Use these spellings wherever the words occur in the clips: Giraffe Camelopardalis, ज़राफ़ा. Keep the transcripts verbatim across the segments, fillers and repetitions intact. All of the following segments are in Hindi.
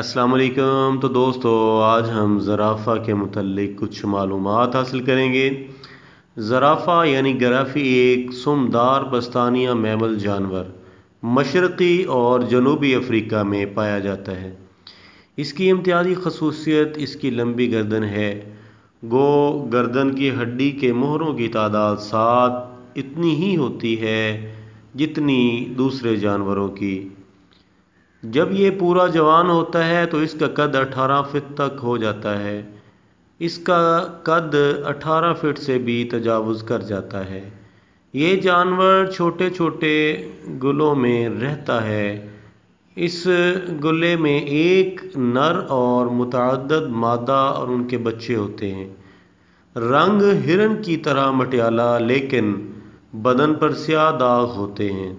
अस्सलाम वालेकुम। तो दोस्तों, आज हम ज़राफ़ा के मुतालिक कुछ मालूमात हासिल करेंगे। ज़राफ़ा यानी गराफी एक सुमदार बस्तानिया मैमल जानवर मशरक़ी और जनूबी अफ्रीका में पाया जाता है। इसकी इम्तियाज़ी खसूसियत इसकी लंबी गर्दन है। गो गर्दन की हड्डी के मोहरों की तादाद सात इतनी ही होती है जितनी दूसरे जानवरों की। जब ये पूरा जवान होता है तो इसका कद अठारह फिट तक हो जाता है। इसका कद अठारह फिट से भी तजावुज़ कर जाता है। ये जानवर छोटे छोटे गुलों में रहता है। इस गुले में एक नर और मुतअद्दद मादा और उनके बच्चे होते हैं। रंग हिरन की तरह मटियाला, लेकिन बदन पर स्याह दाग होते हैं।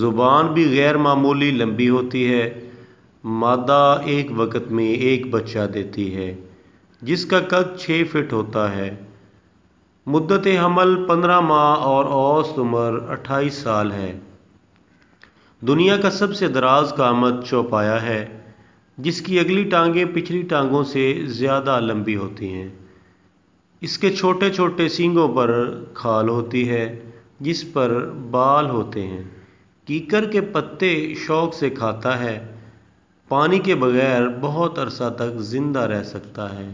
ज़ुबान भी गैर मामूली लंबी होती है। मादा एक वक्त में एक बच्चा देती है जिसका कद छः फिट होता है। मुद्दत हमल पंद्रह माह और औसत उम्र अट्ठाईस साल है। दुनिया का सबसे दराज कामत चौपाया है, जिसकी अगली टांगें पिछली टांगों से ज़्यादा लंबी होती हैं। इसके छोटे छोटे सींगों पर खाल होती है जिस पर बाल होते हैं। कीकर के पत्ते शौक से खाता है। पानी के बगैर बहुत अरसा तक ज़िंदा रह सकता है।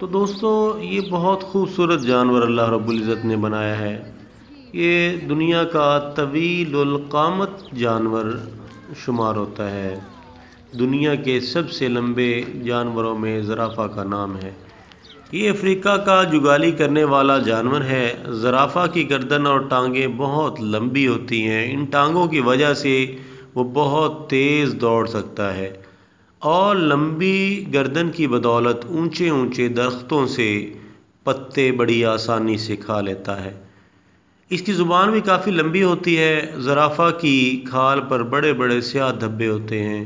तो दोस्तों, ये बहुत खूबसूरत जानवर अल्लाह रब्बुल इज़्ज़त ने बनाया है। ये दुनिया का तवीलुल क़ामत जानवर शुमार होता है। दुनिया के सबसे लंबे जानवरों में ज़राफ़ा का नाम है। ये अफ्रीका का जुगाली करने वाला जानवर है। ज़राफ़ा की गर्दन और टांगें बहुत लंबी होती हैं। इन टांगों की वजह से वो बहुत तेज़ दौड़ सकता है और लंबी गर्दन की बदौलत ऊंचे ऊंचे दरख्तों से पत्ते बड़ी आसानी से खा लेता है। इसकी ज़ुबान भी काफ़ी लंबी होती है। ज़राफ़ा की खाल पर बड़े बड़े स्याह धब्बे होते हैं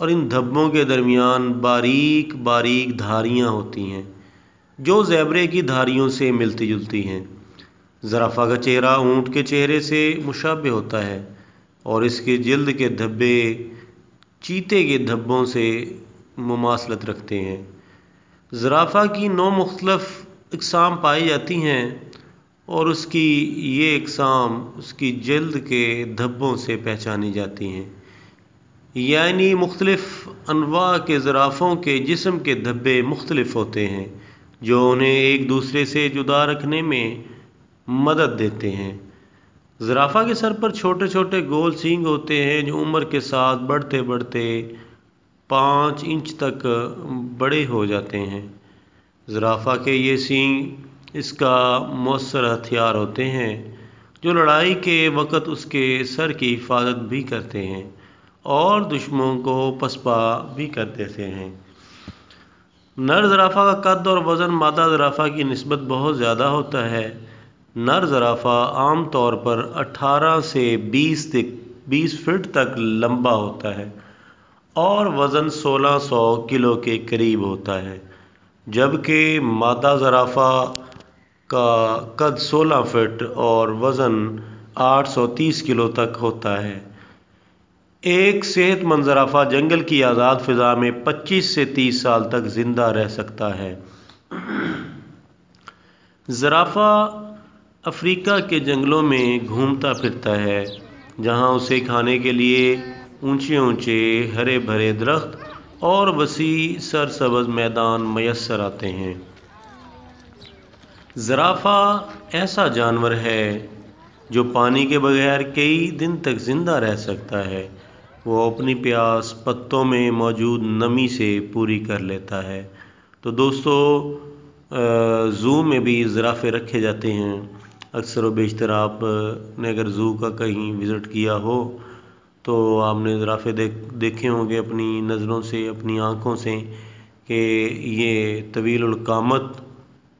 और इन धब्बों के दरमियान बारीक बारीक धारियाँ होती हैं जो ज़ेबरे की धारियों से मिलती जुलती हैं। ज़राफ़ा का चेहरा ऊँट के चेहरे से मुशाबे होता है और इसके जिल्द के धब्बे चीते के धब्बों से मुमासलत रखते हैं। ज़राफ़ा की नौ मुख्तलफ इकसाम पाई जाती हैं और उसकी ये इकसाम उसकी जिल्द के धब्बों से पहचानी जाती हैं। यानी मुख्तलिफ अनवा के ज़राफ़ों के जिस्म के धब्बे मुख्तलिफ होते हैं जो उन्हें एक दूसरे से जुदा रखने में मदद देते हैं। ज़राफ़ा के सर पर छोटे छोटे गोल सींग होते हैं जो उम्र के साथ बढ़ते बढ़ते पाँच इंच तक बड़े हो जाते हैं। ज़राफ़ा के ये सींग इसका मौसर हथियार होते हैं जो लड़ाई के वक़्त उसके सर की हिफाजत भी करते हैं और दुश्मनों को पसपा भी कर देते हैं। नर ज़राफ़ा का कद और वज़न मादा ज़राफ़ा की निस्बत बहुत ज़्यादा होता है। नर ज़राफ़ा आम तौर पर अठारह से बीस तक बीस फिट तक लंबा होता है और वज़न सोलह सौ किलो के करीब होता है, जबकि मादा ज़राफ़ा का कद सोलह फिट और वज़न आठ सौ तीस किलो तक होता है। एक सेहतमंद ज़राफ़ा जंगल की आज़ाद फ़िज़ा में पच्चीस से तीस साल तक ज़िंदा रह सकता है। ज़राफ़ा अफ्रीका के जंगलों में घूमता फिरता है, जहां उसे खाने के लिए ऊंचे ऊंचे हरे भरे दरख्त और वसी सरसब्ज़ मैदान मयस्सर आते हैं। ज़राफ़ा ऐसा जानवर है जो पानी के बगैर कई दिन तक ज़िंदा रह सकता है। वो अपनी प्यास पत्तों में मौजूद नमी से पूरी कर लेता है। तो दोस्तों, ज़ू में भी ज़राफ़े रखे जाते हैं। अक्सर व बेशतर आप ने अगर ज़ू का कहीं विज़िट किया हो तो आपने ज़राफ़े देख देखे होंगे अपनी नज़रों से, अपनी आँखों से, कि ये तवील उल क़ामत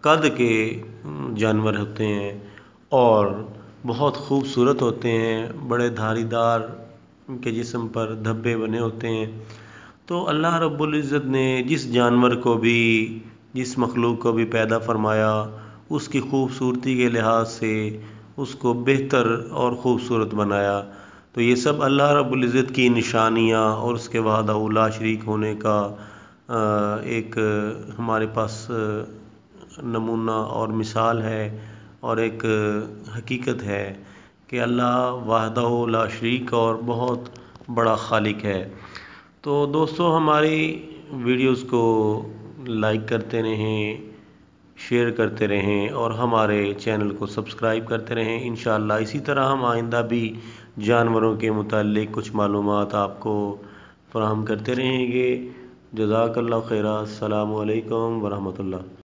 कद के जानवर होते हैं और बहुत खूबसूरत होते हैं। बड़े धारीदार के जिस्म पर धब्बे बने होते हैं। तो अल्लाह रब्बुल इज़्ज़त ने जिस जानवर को भी, जिस मखलूक को भी पैदा फरमाया, उसकी खूबसूरती के लिहाज से उसको बेहतर और ख़ूबसूरत बनाया। तो ये सब अल्लाह रब्बुल इज़्ज़त की निशानियाँ और उसके बाद औला शरीक होने का एक हमारे पास नमूना और मिसाल है और एक हकीकत है कि अल्लाह वहदहु ला शरीक और बहुत बड़ा खालिक है। तो दोस्तों हमारी वीडियोस को लाइक करते रहें, शेयर करते रहें और हमारे चैनल को सब्सक्राइब करते रहें। इंशाअल्लाह इसी तरह हम आइंदा भी जानवरों के मुतालिक कुछ मालूमात आपको फराहम करते रहेंगे। जज़ाकल्लाह खैरा। अस्सलामु अलैकुम वरहमतुल्लाह।